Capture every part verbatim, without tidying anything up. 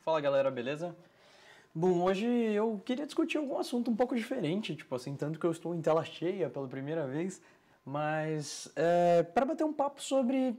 Fala galera, beleza? Bom, hoje eu queria discutir algum assunto um pouco diferente, tipo assim, tanto que eu estou em tela cheia pela primeira vez, mas é, para bater um papo sobre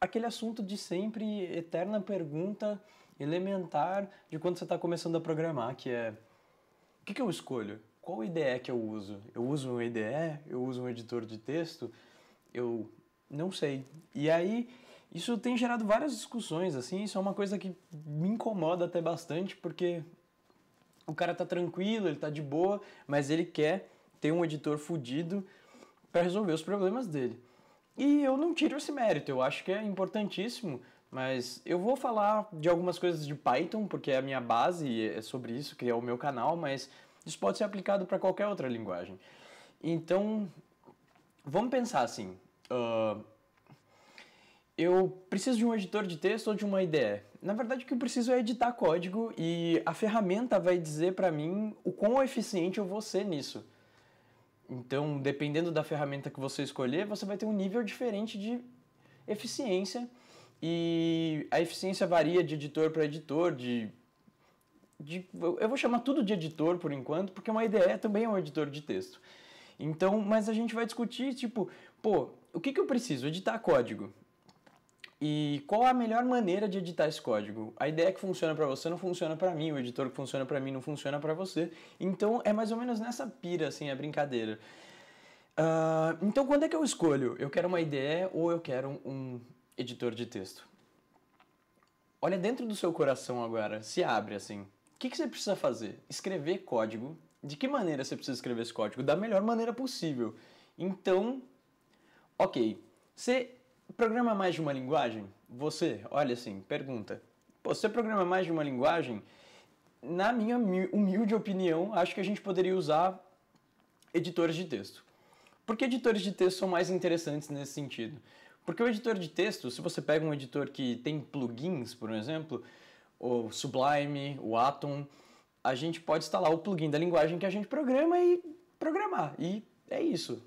aquele assunto de sempre, eterna pergunta elementar de quando você está começando a programar, que é: o que, que eu escolho? Qual I D E que eu uso? Eu uso um I D E? Eu uso um editor de texto? Eu não sei. E aí, isso tem gerado várias discussões, assim, isso é uma coisa que me incomoda até bastante, porque o cara tá tranquilo, ele tá de boa, mas ele quer ter um editor fudido para resolver os problemas dele. E eu não tiro esse mérito, eu acho que é importantíssimo, mas eu vou falar de algumas coisas de Python, porque é a minha base e é sobre isso que é o meu canal, mas isso pode ser aplicado para qualquer outra linguagem. Então, vamos pensar assim, uh, eu preciso de um editor de texto ou de uma I D E? Na verdade, o que eu preciso é editar código e a ferramenta vai dizer para mim o quão eficiente eu vou ser nisso. Então, dependendo da ferramenta que você escolher, você vai ter um nível diferente de eficiência e a eficiência varia de editor para editor, de, de, eu vou chamar tudo de editor por enquanto, porque uma I D E também é um editor de texto. Então, mas a gente vai discutir, tipo, pô, o que, que eu preciso? Editar código. E qual a melhor maneira de editar esse código? A ideia que funciona para você não funciona para mim, o editor que funciona para mim não funciona para você. Então é mais ou menos nessa pira, assim, a brincadeira. Uh, então quando é que eu escolho? Eu quero uma I D E ou eu quero um editor de texto? Olha dentro do seu coração agora, se abre assim. O que, que você precisa fazer? Escrever código. De que maneira você precisa escrever esse código? Da melhor maneira possível. Então, ok, você programa mais de uma linguagem? Você, olha assim, pergunta. Pô, você programa mais de uma linguagem? Na minha humilde opinião, acho que a gente poderia usar editores de texto. Por que editores de texto são mais interessantes nesse sentido? Porque o editor de texto, se você pega um editor que tem plugins, por exemplo, o Sublime, o Atom, a gente pode instalar o plugin da linguagem que a gente programa e programar. E é isso.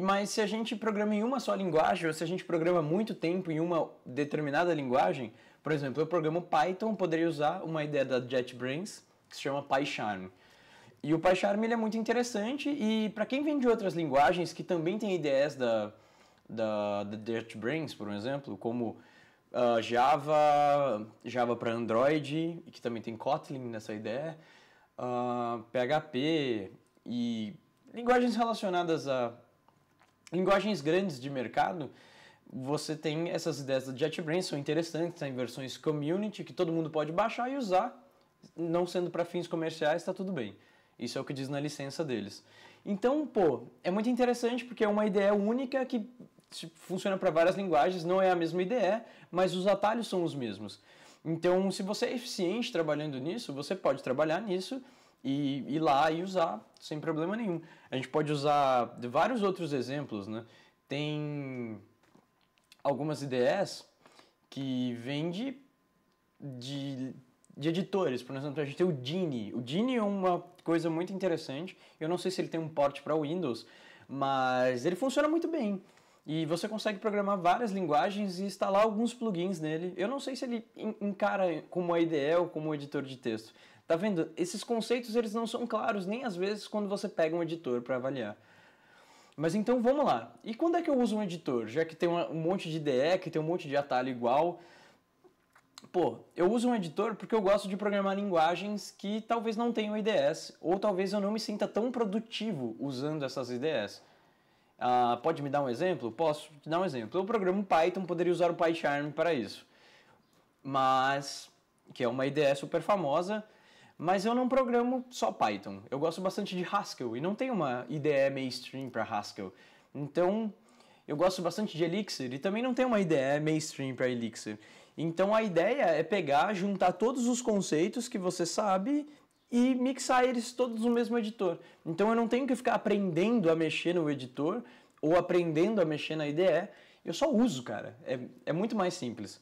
Mas se a gente programa em uma só linguagem, ou se a gente programa muito tempo em uma determinada linguagem, por exemplo, eu programo Python, poderia usar uma ideia da JetBrains, que se chama PyCharm. E o PyCharm ele é muito interessante, e para quem vem de outras linguagens que também tem ideias da, da, da JetBrains, por exemplo, como uh, Java, Java para Android, e que também tem Kotlin nessa ideia, uh, P H P e linguagens relacionadas a linguagens grandes de mercado, você tem essas ideias da JetBrains, são interessantes, tem versões community que todo mundo pode baixar e usar, não sendo para fins comerciais, está tudo bem. Isso é o que diz na licença deles. Então, pô, é muito interessante porque é uma ideia única que funciona para várias linguagens, não é a mesma ideia, mas os atalhos são os mesmos. Então, se você é eficiente trabalhando nisso, você pode trabalhar nisso e ir lá e usar sem problema nenhum. A gente pode usar vários outros exemplos, né? Tem algumas I D Es que vêm de, de, de editores. Por exemplo, a gente tem o Geany. O Geany é uma coisa muito interessante. Eu não sei se ele tem um port para Windows, mas ele funciona muito bem. E você consegue programar várias linguagens e instalar alguns plugins nele. Eu não sei se ele encara como I D E ou como editor de texto. Tá vendo? Esses conceitos eles não são claros nem às vezes quando você pega um editor para avaliar. Mas então vamos lá. E quando é que eu uso um editor? Já que tem um monte de I D E, que tem um monte de atalho igual. Pô, eu uso um editor porque eu gosto de programar linguagens que talvez não tenham I D Es, ou talvez eu não me sinta tão produtivo usando essas I D Es. Ah, pode me dar um exemplo? Posso te dar um exemplo. Eu programo Python, poderia usar o PyCharm para isso. Mas, que é uma I D E super famosa. Mas eu não programo só Python, eu gosto bastante de Haskell, e não tem uma I D E mainstream para Haskell. Então, eu gosto bastante de Elixir, e também não tem uma I D E mainstream para Elixir. Então a ideia é pegar, juntar todos os conceitos que você sabe e mixar eles todos no mesmo editor. Então eu não tenho que ficar aprendendo a mexer no editor, ou aprendendo a mexer na I D E, eu só uso, cara. É, é muito mais simples.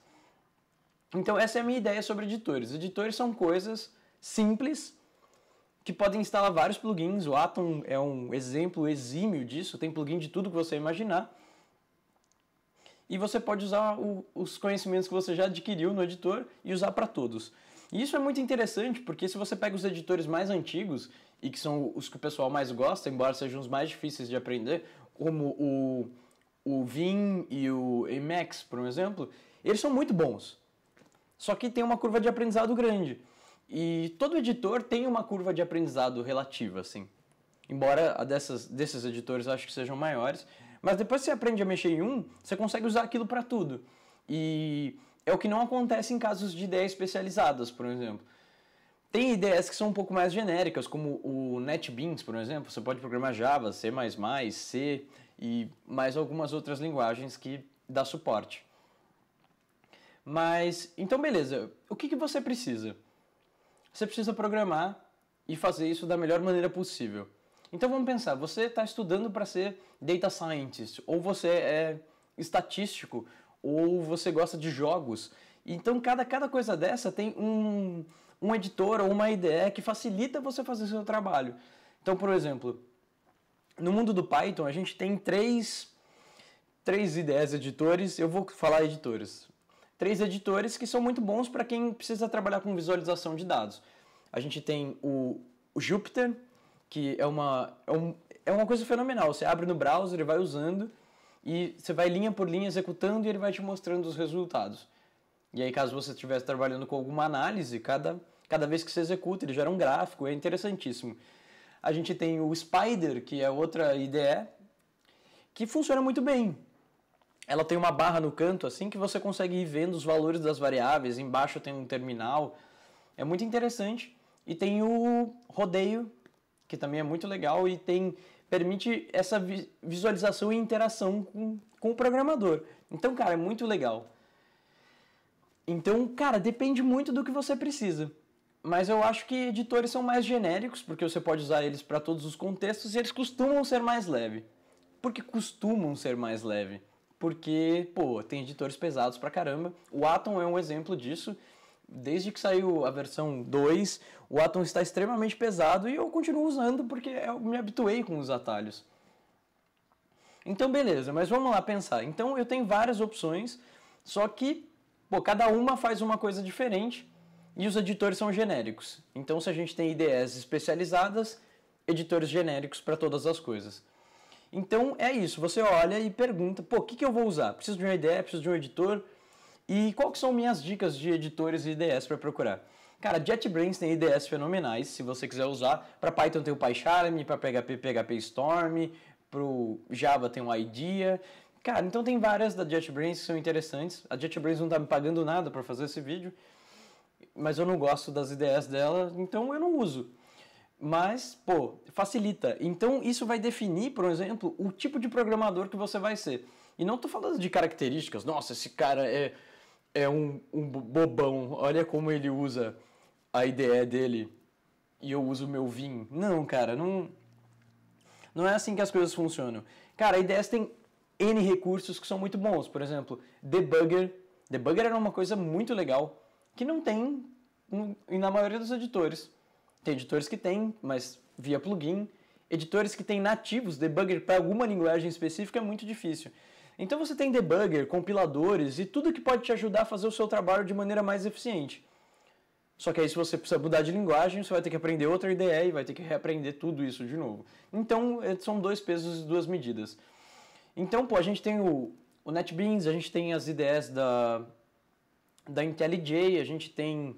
Então essa é a minha ideia sobre editores. Editores são coisas simples, que podem instalar vários plugins, o Atom é um exemplo exímio disso, tem plugin de tudo que você imaginar, e você pode usar o, os conhecimentos que você já adquiriu no editor e usar para todos. E isso é muito interessante, porque se você pega os editores mais antigos, e que são os que o pessoal mais gosta, embora sejam os mais difíceis de aprender, como o, o Vim e o Emacs, por exemplo, eles são muito bons. Só que tem uma curva de aprendizado grande. E todo editor tem uma curva de aprendizado relativa, assim. Embora a dessas, desses editores eu acho que sejam maiores. Mas depois que você aprende a mexer em um, você consegue usar aquilo para tudo. E é o que não acontece em casos de ideias especializadas, por exemplo. Tem ideias que são um pouco mais genéricas, como o NetBeans, por exemplo. Você pode programar Java, C mais mais, C e mais algumas outras linguagens que dá suporte. Mas, então beleza, o que, que você precisa? Você precisa programar e fazer isso da melhor maneira possível. Então vamos pensar, você está estudando para ser data scientist, ou você é estatístico, ou você gosta de jogos. Então cada, cada coisa dessa tem um, um editor ou uma I D E que facilita você fazer seu trabalho. Então, por exemplo, no mundo do Python a gente tem três, três I D Es editores, eu vou falar editores. Três editores que são muito bons para quem precisa trabalhar com visualização de dados. A gente tem o, o Jupyter, que é uma, é, um, é uma coisa fenomenal. Você abre no browser e vai usando, e você vai linha por linha executando e ele vai te mostrando os resultados. E aí, caso você estivesse trabalhando com alguma análise, cada, cada vez que você executa ele gera um gráfico, é interessantíssimo. A gente tem o Spyder, que é outra I D E, que funciona muito bem. Ela tem uma barra no canto, assim, que você consegue ir vendo os valores das variáveis, embaixo tem um terminal, é muito interessante. E tem o rodeio, que também é muito legal e tem, permite essa visualização e interação com, com o programador. Então, cara, é muito legal. Então, cara, depende muito do que você precisa. Mas eu acho que editores são mais genéricos, porque você pode usar eles para todos os contextos e eles costumam ser mais leve. Por que costumam ser mais leve? Porque, pô, tem editores pesados pra caramba. O Atom é um exemplo disso. Desde que saiu a versão dois, o Atom está extremamente pesado e eu continuo usando porque eu me habituei com os atalhos. Então, beleza, mas vamos lá pensar. Então, eu tenho várias opções, só que pô, cada uma faz uma coisa diferente e os editores são genéricos. Então, se a gente tem I D Es especializadas, editores genéricos para todas as coisas. Então, é isso. Você olha e pergunta, pô, o que, que eu vou usar? Preciso de uma I D E, preciso de um editor... E qual que são minhas dicas de editores e I D Es para procurar? Cara, JetBrains tem I D Es fenomenais, se você quiser usar. Para Python tem o PyCharm, para P H P, PHPStorm, para o Java tem o IDEA. Cara, então tem várias da JetBrains que são interessantes. A JetBrains não está me pagando nada para fazer esse vídeo, mas eu não gosto das I D Es dela, então eu não uso. Mas, pô, facilita. Então isso vai definir, por exemplo, o tipo de programador que você vai ser. E não estou falando de características, nossa, esse cara é... É um, um bobão, olha como ele usa a I D E dele e eu uso o meu Vim. Não, cara, não, não é assim que as coisas funcionam. Cara, a I D E tem N recursos que são muito bons. Por exemplo, debugger. Debugger era uma coisa muito legal que não tem na maioria dos editores. Tem editores que tem, mas via plugin. Editores que tem nativos, debugger para alguma linguagem específica é muito difícil. Então você tem debugger, compiladores e tudo que pode te ajudar a fazer o seu trabalho de maneira mais eficiente. Só que aí se você precisa mudar de linguagem, você vai ter que aprender outra I D E e vai ter que reaprender tudo isso de novo. Então são dois pesos e duas medidas. Então, pô, a gente tem o, o NetBeans, a gente tem as I D Es da, da IntelliJ, a gente tem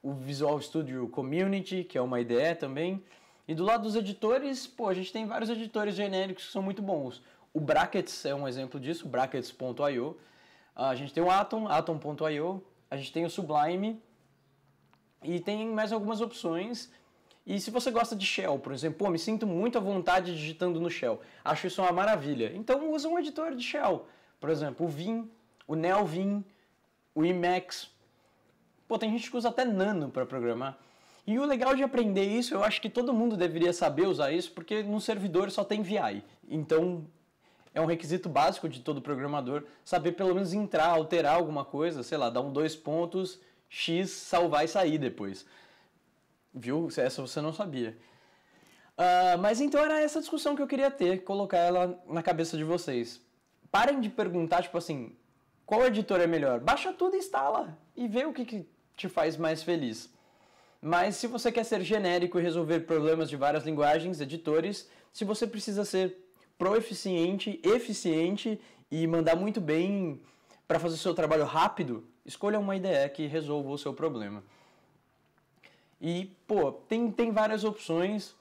o Visual Studio Community, que é uma I D E também. E do lado dos editores, pô, a gente tem vários editores genéricos que são muito bons. O Brackets é um exemplo disso, brackets ponto i o. A gente tem o Atom, atom ponto i o. A gente tem o Sublime. E tem mais algumas opções. E se você gosta de Shell, por exemplo, pô, me sinto muito à vontade digitando no Shell. Acho isso uma maravilha. Então usa um editor de Shell. Por exemplo, o Vim, o NeoVim, o Emacs. Pô, tem gente que usa até Nano para programar. E o legal de aprender isso, eu acho que todo mundo deveria saber usar isso, porque no servidor só tem V I. Então... é um requisito básico de todo programador saber pelo menos entrar, alterar alguma coisa, sei lá, dar um dois pontos, X, salvar e sair depois. Viu? Essa você não sabia. Uh, mas então era essa discussão que eu queria ter, colocar ela na cabeça de vocês. parem de perguntar, tipo assim, qual editor é melhor? Baixa tudo e instala e vê o que, que te faz mais feliz. Mas se você quer ser genérico e resolver problemas de várias linguagens, editores, se você precisa ser proeficiente, eficiente e mandar muito bem para fazer o seu trabalho rápido, escolha uma I D E que resolva o seu problema. E, pô, tem, tem várias opções,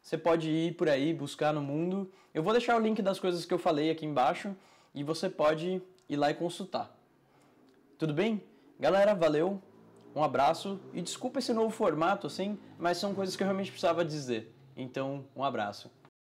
você pode ir por aí, buscar no mundo. Eu vou deixar o link das coisas que eu falei aqui embaixo e você pode ir lá e consultar. Tudo bem? Galera, valeu, um abraço e desculpa esse novo formato, assim, mas são coisas que eu realmente precisava dizer. Então, um abraço.